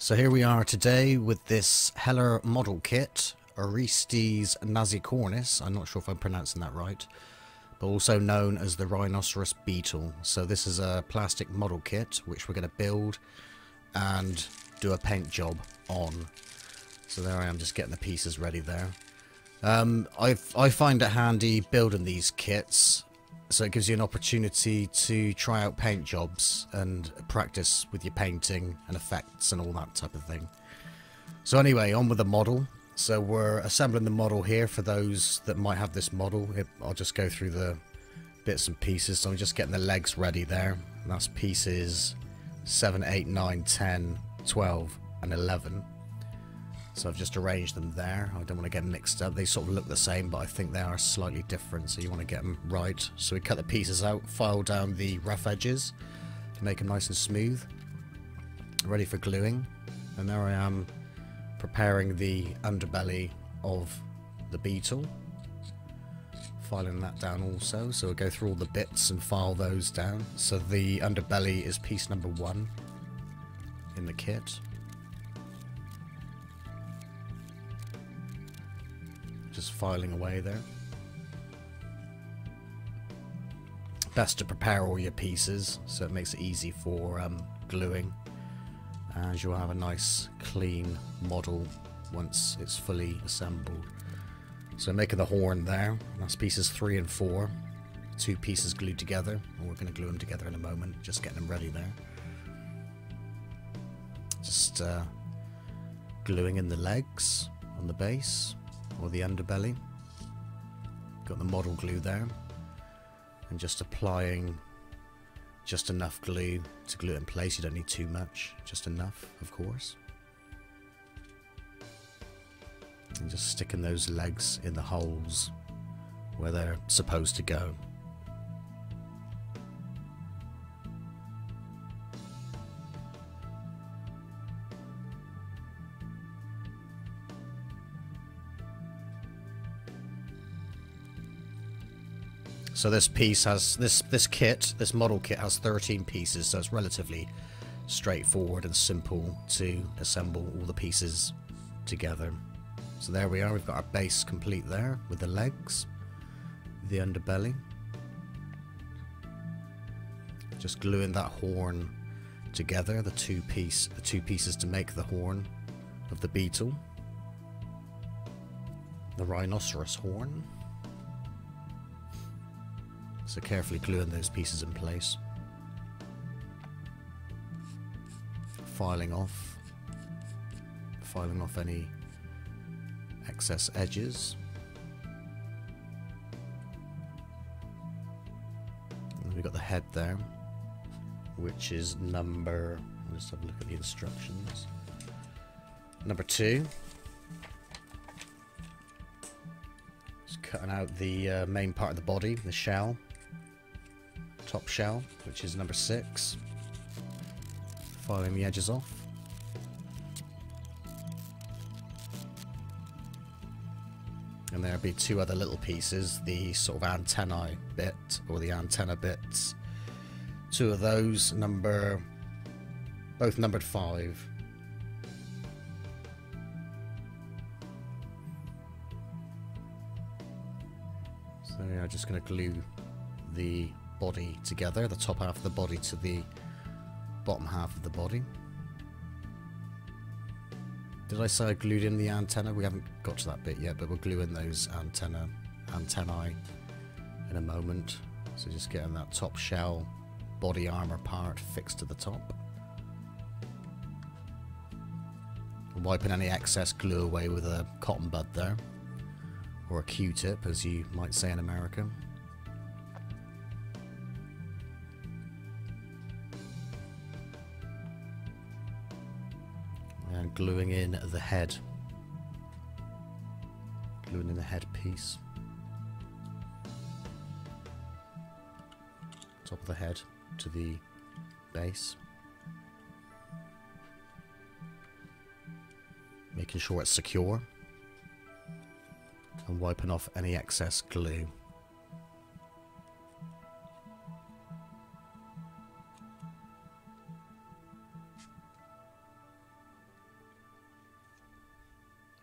So here we are today with this Heller model kit, Oryctes Nasicornis, I'm not sure if I'm pronouncing that right, but also known as the rhinoceros beetle. So this is a plastic model kit which we're going to build and do a paint job on. So there I am, just getting the pieces ready there. I find it handy building these kits, so it gives you an opportunity to try out paint jobs and practice with your painting and effects and all that type of thing. So anyway, on with the model. So we're assembling the model here for those that might have this model. I'll just go through the bits and pieces. So I'm just getting the legs ready there. And that's pieces 7, 8, 9, 10, 12 and 11. So I've just arranged them there. I don't want to get them mixed up. They sort of look the same, but I think they are slightly different, so you want to get them right. So we cut the pieces out, file down the rough edges to make them nice and smooth, ready for gluing. And there I am preparing the underbelly of the beetle, filing that down also. So we'll go through all the bits and file those down. So the underbelly is piece number 1 in the kit. Just filing away there. Best to prepare all your pieces so it makes it easy for gluing, as you'll have a nice clean model once it's fully assembled. So making the horn there, that's pieces 3 and 4, 2 pieces glued together, and we're going to glue them together in a moment, just getting them ready there. Just gluing in the legs on the base, or the underbelly. Got the model glue there, and just applying just enough glue to glue it in place. You don't need too much, just enough of course, and just sticking those legs in the holes where they're supposed to go. So this piece has, this model kit has 13 pieces, so it's relatively straightforward and simple to assemble all the pieces together. So there we are, we've got our base complete there with the legs, the underbelly. Just gluing that horn together, the two pieces to make the horn of the beetle, the rhinoceros horn. So carefully gluing those pieces in place, filing off any excess edges. And we've got the head there, which is number, let's have a look at the instructions, number 2. Just cutting out the main part of the body, the shell. Top shell, which is number 6, filing the edges off. And there'll be 2 other little pieces, the sort of antennae bit, or the antenna bits. 2 of those, both numbered 5. So yeah, I'm just going to glue the body together, the top half of the body to the bottom half of the body. Did I say I glued in the antenna? We haven't got to that bit yet, but we'll glue in those antennae in a moment. So just getting that top shell body armor part fixed to the top. Wiping any excess glue away with a cotton bud there, or a Q-tip as you might say in America. And gluing in the head, gluing in the head piece, top of the head to the base, making sure it's secure, and wiping off any excess glue.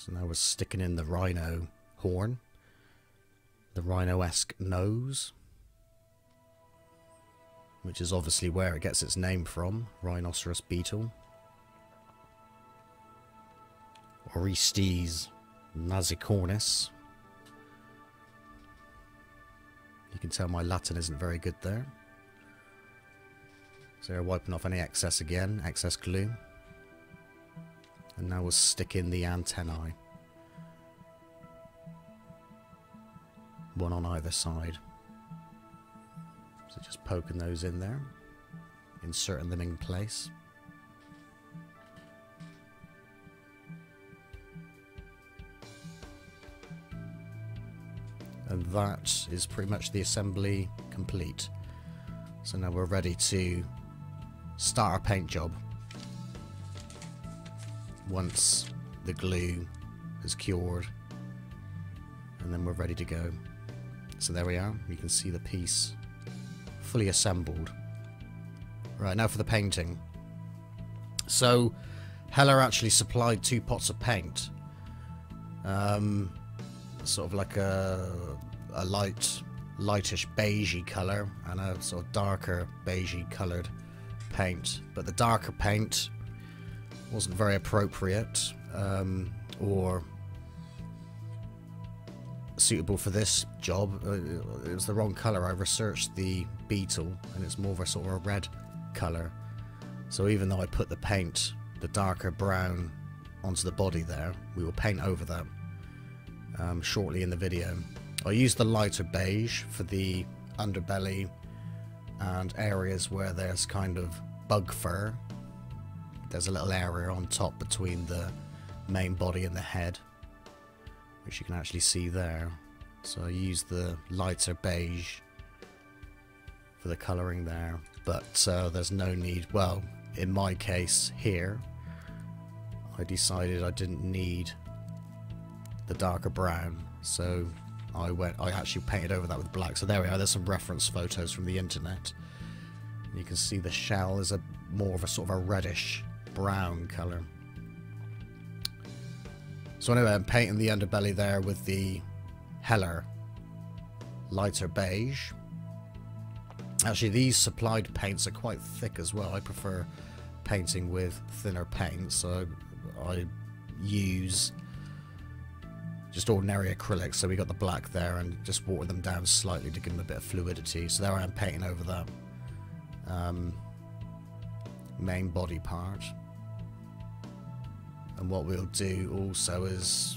So now we're sticking in the rhino horn, the rhino-esque nose, which is obviously where it gets its name from, rhinoceros beetle. Oryctes Nasicornis. You can tell my Latin isn't very good there. So we're wiping off any excess again, excess glue. And now we'll stick in the antennae. One on either side. So just poking those in there, inserting them in place. And that is pretty much the assembly complete. So now we're ready to start our paint job once the glue is cured, and then we're ready to go. So there we are, you can see the piece fully assembled. Right, now for the painting. So Heller actually supplied 2 pots of paint, sort of like a lightish beigey colour and a sort of darker beigey coloured paint, but the darker paint wasn't very appropriate or suitable for this job. It was the wrong colour. I researched the beetle and it's more of a sort of a red colour, so even though I put the paint, the darker brown, onto the body there, we will paint over that shortly in the video. I used the lighter beige for the underbelly and areas where there's kind of bug fur. There's a little area on top between the main body and the head, which you can actually see there. So I used the lighter beige for the colouring there, but there's no need. Well, in my case here, I decided I didn't need the darker brown, so I actually painted over that with black. So there we are, there's some reference photos from the internet. You can see the shell is a more of a sort of a reddish brown colour. So anyway, I'm painting the underbelly there with the Heller lighter beige. Actually, these supplied paints are quite thick as well. I prefer painting with thinner paints, so I use just ordinary acrylics. So we got the black there and just water them down slightly to give them a bit of fluidity. So there I am painting over that main body part. And what we'll do also is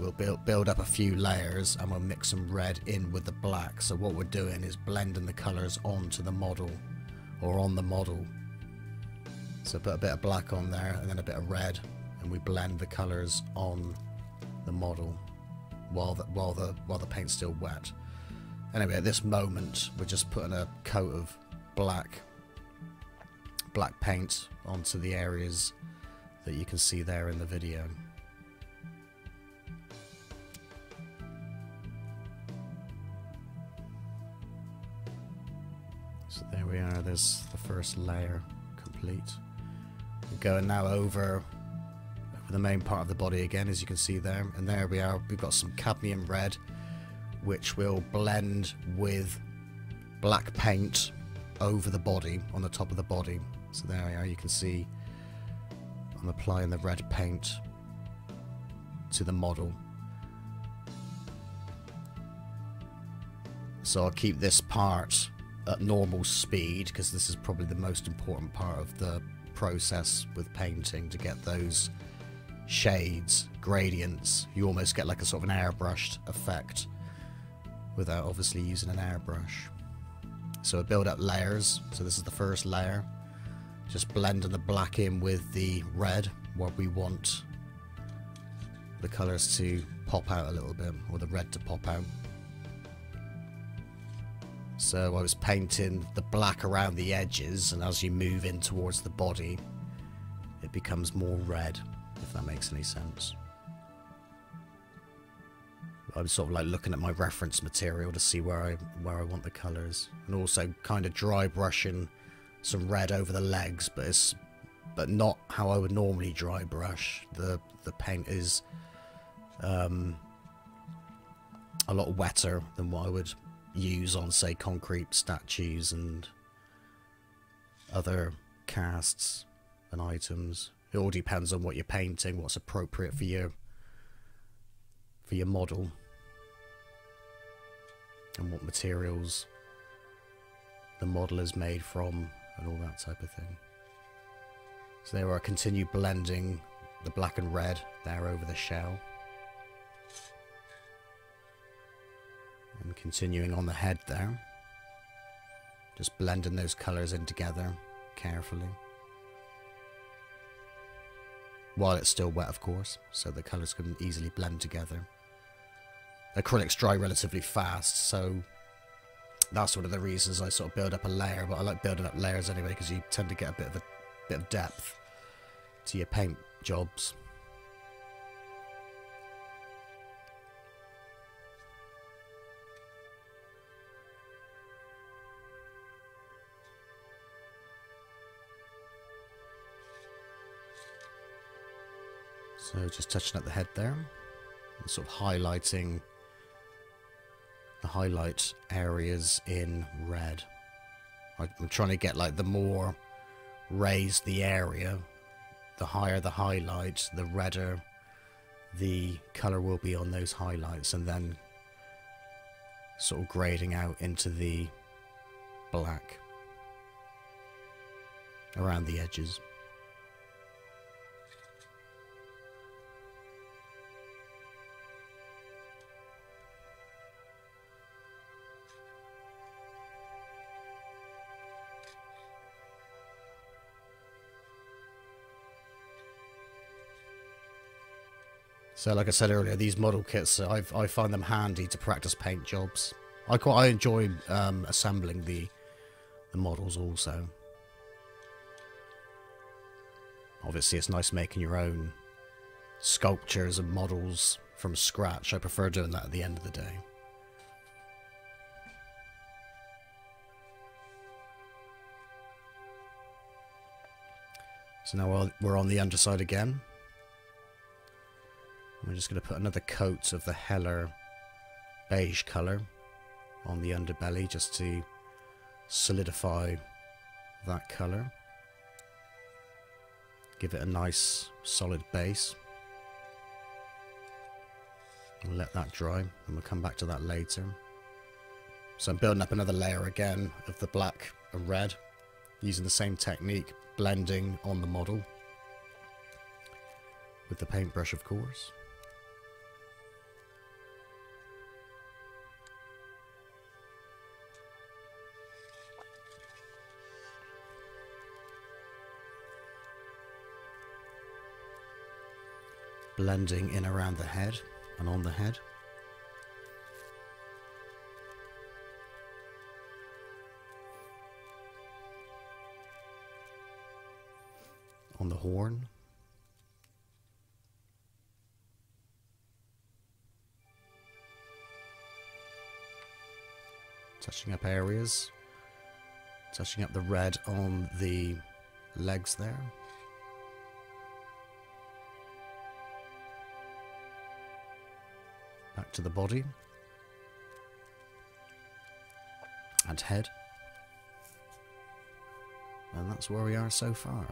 we'll build up a few layers and we'll mix some red in with the black. So what we're doing is blending the colours onto the model, or on the model. So put a bit of black on there and then a bit of red, and we blend the colours on the model while the paint's still wet. Anyway, at this moment we're just putting a coat of black paint onto the areas that you can see there in the video. So there we are, there's the first layer complete. We're going now over the main part of the body again, as you can see there, and there we are, we've got some cadmium red which will blend with black paint over the body, on the top of the body. So there we are, you can see I'm applying the red paint to the model. So I'll keep this part at normal speed because this is probably the most important part of the process with painting, to get those shades, gradients. You almost get like a sort of an airbrushed effect without obviously using an airbrush. So I build up layers. So this is the first layer, just blending the black in with the red where we want the colours to pop out a little bit, or the red to pop out. So I was painting the black around the edges, and as you move in towards the body it becomes more red, if that makes any sense. I'm sort of like looking at my reference material to see where I want the colours, and also kind of dry brushing some red over the legs, but not how I would normally dry brush. The paint is a lot wetter than what I would use on, say, concrete statues and other casts and items. It all depends on what you're painting, what's appropriate for your model, and what materials the model is made from, and all that type of thing. So there I continue blending the black and red there over the shell, and continuing on the head there, just blending those colours in together carefully, while it's still wet, of course, so the colours can easily blend together. Acrylics dry relatively fast, so that's one of the reasons I sort of build up a layer, but I like building up layers anyway because you tend to get a bit of depth to your paint jobs. So just touching at the head there, and sort of highlighting the highlight areas in red. I'm trying to get, like, the more raised the area, the higher the highlight, the redder the colour will be on those highlights, and then sort of grading out into the black around the edges. So like I said earlier, these model kits, I find them handy to practice paint jobs. I enjoy assembling the models also. Obviously it's nice making your own sculptures and models from scratch. I prefer doing that at the end of the day. So now we're on the underside again. We're just going to put another coat of the Heller beige colour on the underbelly just to solidify that colour. Give it a nice solid base. We'll let that dry and we'll come back to that later. So I'm building up another layer again of the black and red using the same technique, blending on the model with the paintbrush, of course. Blending in around the head and on the head. On the horn. Touching up areas. Touching up the red on the legs there. Back to the body and head, and that's where we are so far.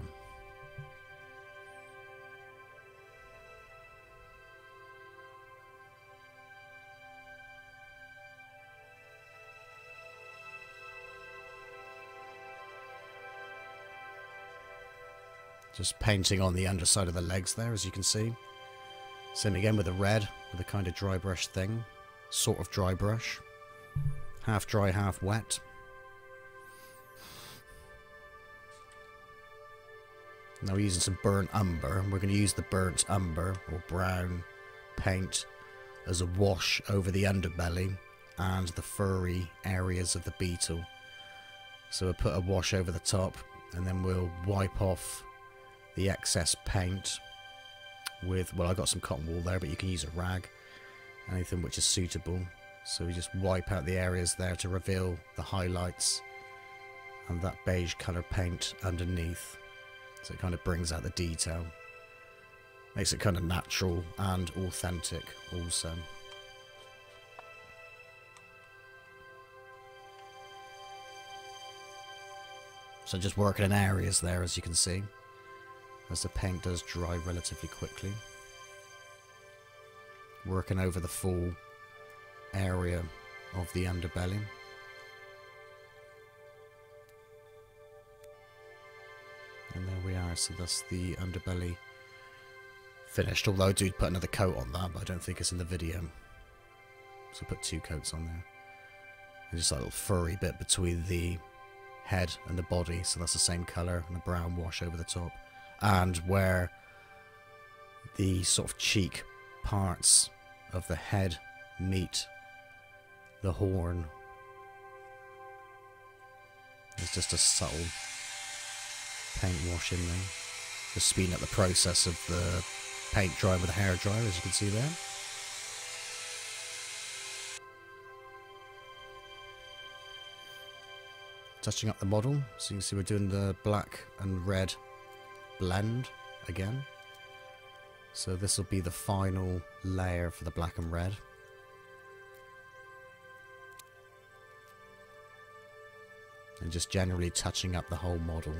Just painting on the underside of the legs there, as you can see. Same again with the red, with a kind of dry brush thing. Sort of dry brush. Half dry, half wet. Now we're using some burnt umber. We're going to use the burnt umber, or brown paint, as a wash over the underbelly and the furry areas of the beetle. So we'll put a wash over the top, and then we'll wipe off the excess paint with, well, I got some cotton wool there, but you can use a rag, anything which is suitable. So we just wipe out the areas there to reveal the highlights and that beige colour paint underneath, so it kind of brings out the detail. Makes it kind of natural and authentic also. So just working in areas there, as you can see, as the paint does dry relatively quickly. Working over the full area of the underbelly. And there we are, so that's the underbelly finished, although I do put another coat on that, but I don't think it's in the video. So I put two coats on there. And just that little furry bit between the head and the body, so that's the same colour, and a brown wash over the top. And where the sort of cheek parts of the head meet the horn, it's just a subtle paint wash in there, just speeding up the process of the paint dry with a hair dryer, as you can see there. Touching up the model, so you can see we're doing the black and red blend again. So this will be the final layer for the black and red. And just generally touching up the whole model.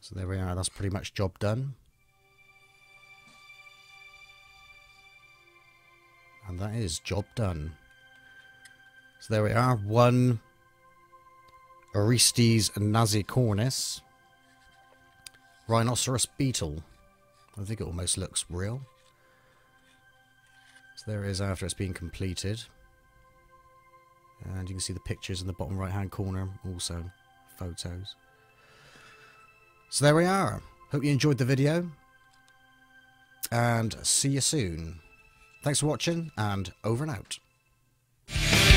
So there we are, that's pretty much job done. And that is job done. So there we are, one Oryctes Nasicornis rhinoceros beetle. I think it almost looks real. So there it is after it's been completed. And you can see the pictures in the bottom right hand corner, also photos. So there we are. Hope you enjoyed the video, and see you soon. Thanks for watching, and over and out.